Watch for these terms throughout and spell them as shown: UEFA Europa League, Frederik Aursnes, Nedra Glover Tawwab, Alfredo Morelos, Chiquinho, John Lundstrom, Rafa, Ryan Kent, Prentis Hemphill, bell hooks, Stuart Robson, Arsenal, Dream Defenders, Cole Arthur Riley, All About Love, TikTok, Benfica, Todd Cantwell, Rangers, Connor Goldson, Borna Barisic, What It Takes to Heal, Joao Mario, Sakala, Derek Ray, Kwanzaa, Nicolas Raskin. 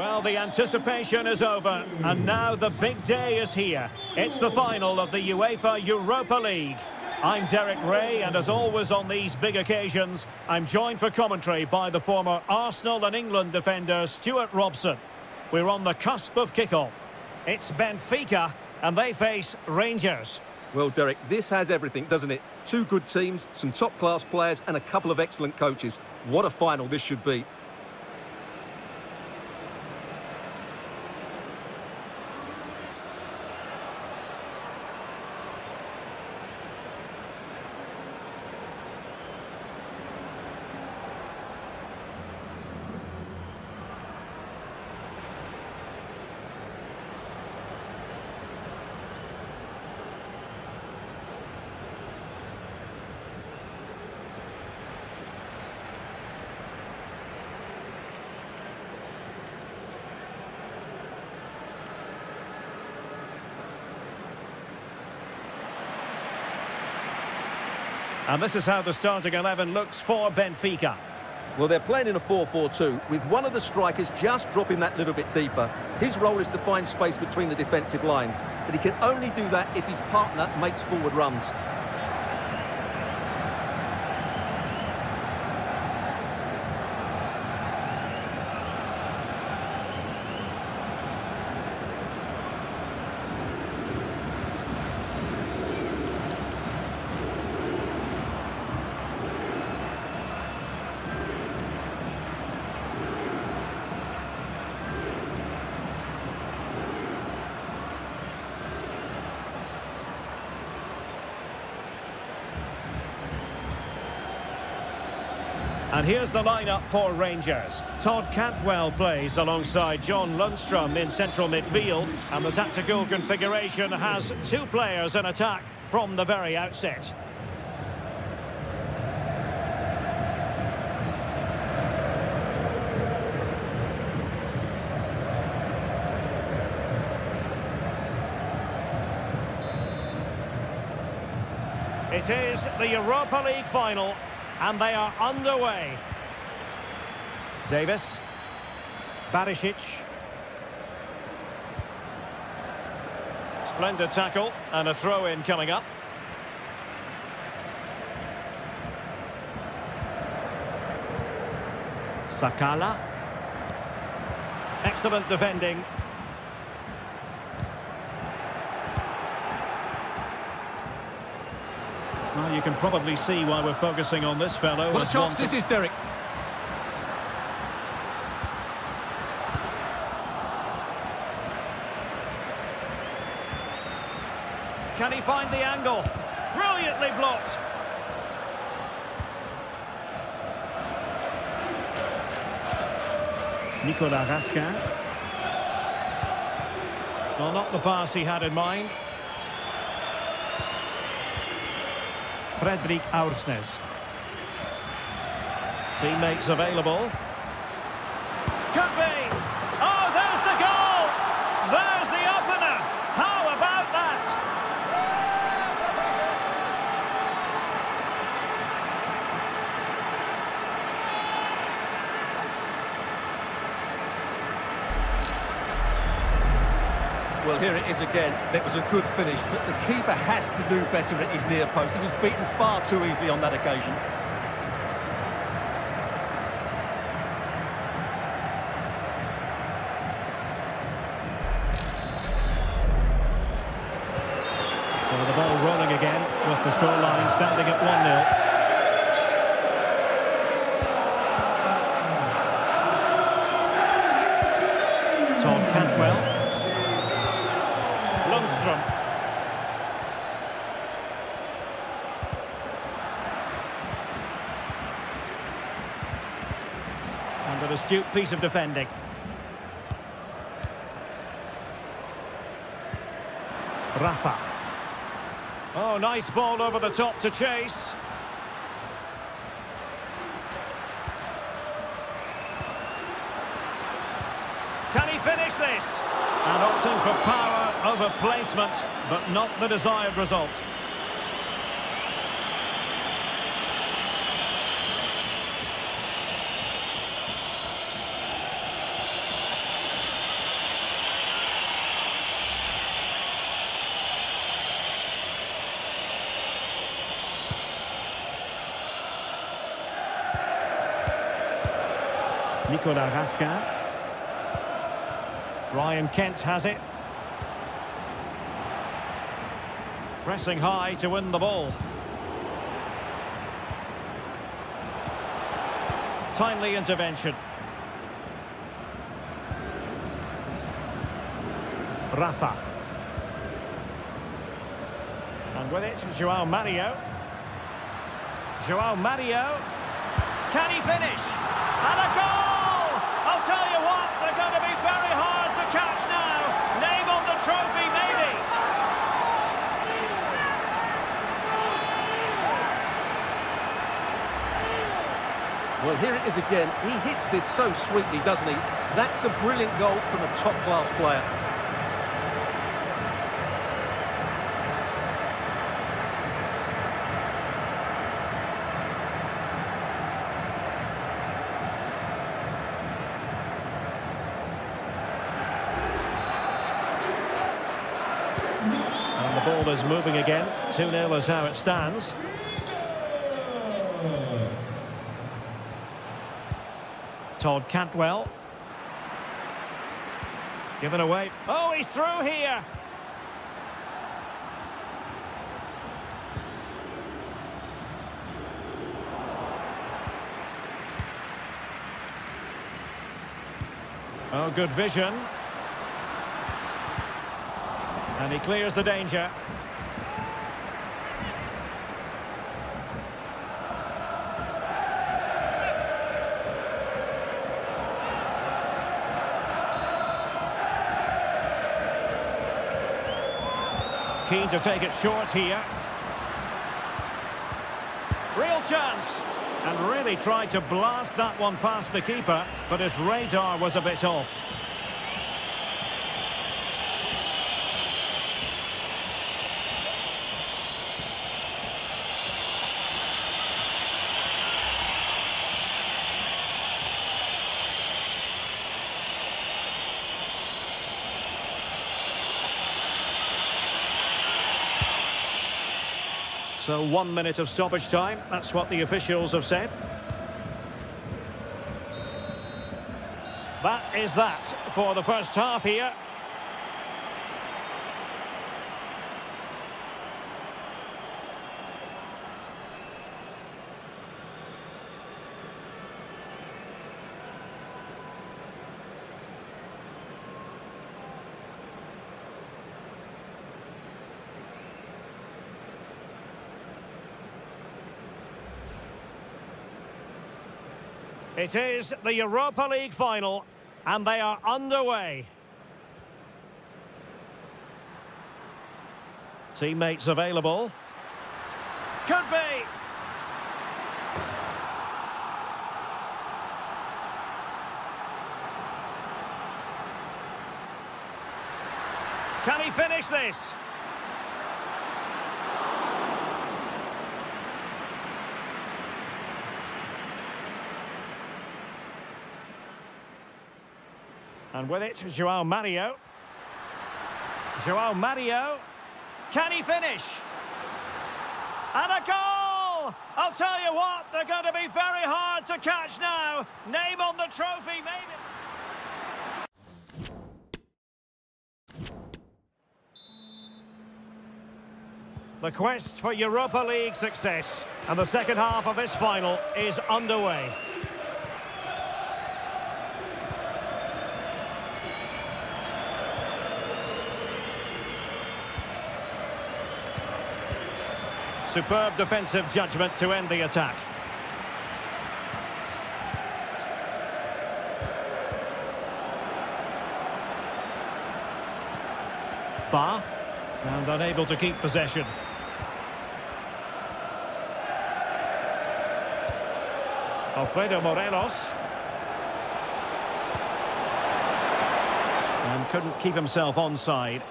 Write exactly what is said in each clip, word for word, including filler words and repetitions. Well, the anticipation is over, and now the big day is here. It's the final of the UEFA Europa League. I'm Derek Ray, and as always on these big occasions, I'm joined for commentary by the former Arsenal and England defender Stuart Robson. We're on the cusp of kickoff. It's Benfica, and they face Rangers. Well, Derek, this has everything, doesn't it? Two good teams, some top-class players, and a couple of excellent coaches. What a final this should be. And this is how the starting eleven looks for Benfica. Well, they're playing in a four four two, with one of the strikers just dropping that little bit deeper. His role is to find space between the defensive lines, but he can only do that if his partner makes forward runs. And here's the lineup for Rangers. Todd Cantwell plays alongside John Lundstrom in central midfield, and the tactical configuration has two players in attack from the very outset. It is the Europa League final, and they are underway. Davis. Barisic. Splendid tackle, and a throw-in coming up. Sakala. Excellent defending. Well, you can probably see why we're focusing on this fellow. What a chance this is, Derek. Can he find the angle? Brilliantly blocked. Nicolas Raskin. Well, not the pass he had in mind. Frederik Aursnes. Teammates available. Could be. Oh, there's the goal! There's the opener! How about that? Well, here it is again. It was a good finish, but the keeper has to do better at his near post. He was beaten far too easily on that occasion. So the ball rolling again, with the scoreline standing at one nil. Todd Cantwell. Lundstrom. An astute piece of defending. Rafa. Oh, nice ball over the top to chase. Can he finish this? And opting for power over placement, but not the desired result. Nicolas Raskin. Ryan Kent has it. Pressing high to win the ball. Timely intervention. Rafa. And with it, Joao Mario. Joao Mario. Can he finish? And a goal! I'll tell you what, they're going to be very hard to catch now. Name on the trophy, maybe. Well, here it is again. He hits this so sweetly, doesn't he? That's a brilliant goal from a top-class player. And the ball is moving again. two nil is how it stands. Todd Cantwell. Given away. Oh, he's through here. Oh, good vision. And he clears the danger. Keen to take it short here. Real chance. And really tried to blast that one past the keeper, but his radar was a bit off. So one minute of stoppage time, that's what the officials have said. That is that for the first half here. It is the Europa League final, and they are underway. Teammates available. Could be. Can he finish this? And with it, Joao Mario. Joao Mario. Can he finish? And a goal! I'll tell you what, they're going to be very hard to catch now. Name on the trophy, maybe. The quest for Europa League success. And the second half of this final is underway. Superb defensive judgment to end the attack. Bar, and unable to keep possession. Alfredo Morelos. And couldn't keep himself onside.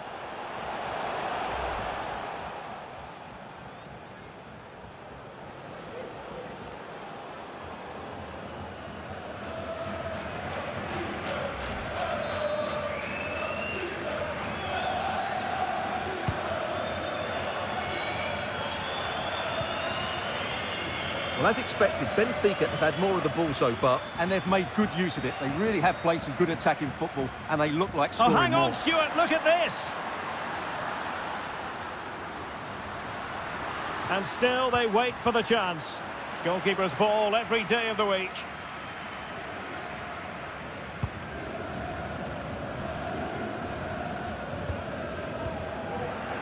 Well, as expected, Benfica have had more of the ball so far, and they've made good use of it. They really have played some good attacking football, and they look like scoring more. Oh, hang on, Stuart, look at this! And still they wait for the chance. Goalkeeper's ball every day of the week.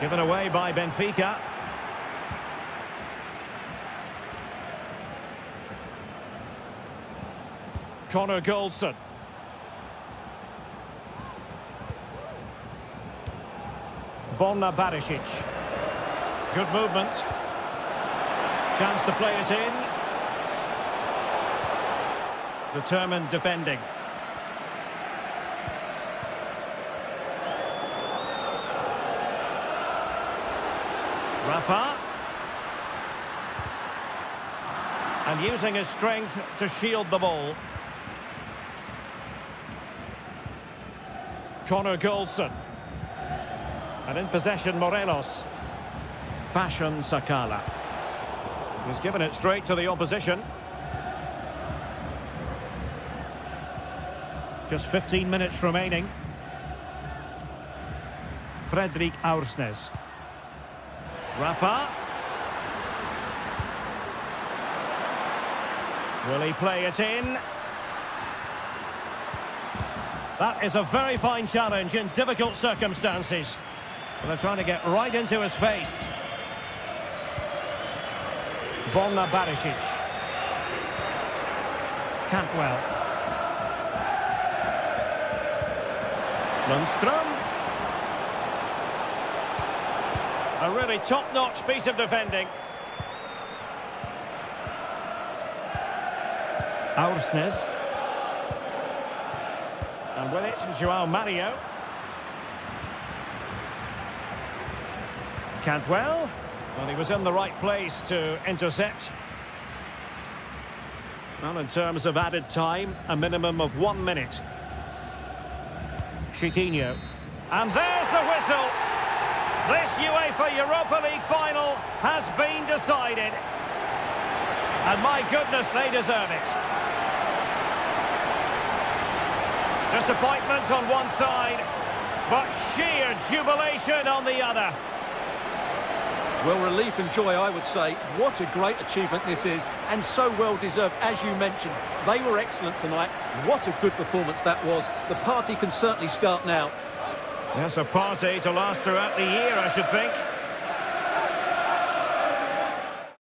Given away by Benfica. Connor Goldson. Borna Barisic. Good movement. Chance to play it in. Determined defending. Rafa. And using his strength to shield the ball. Connor Goldson. And in possession, Morelos. Fashion Sakala. He's given it straight to the opposition. Just fifteen minutes remaining. Frederik Aursnes. Rafa. Will he play it in? That is a very fine challenge in difficult circumstances. They're trying to get right into his face. Borna Barisic. Cantwell. Lundstrom. A really top-notch piece of defending. Aursnes. And with it, Joao Mario. Cantwell. Well, he was in the right place to intercept. Well, in terms of added time, a minimum of one minute. Chiquinho. And there's the whistle. This UEFA Europa League final has been decided. And my goodness, they deserve it. Disappointment on one side, but sheer jubilation on the other. Well, relief and joy, I would say. What a great achievement this is, and so well deserved, as you mentioned. They were excellent tonight. What a good performance that was. The party can certainly start now. That's a party to last throughout the year, I should think.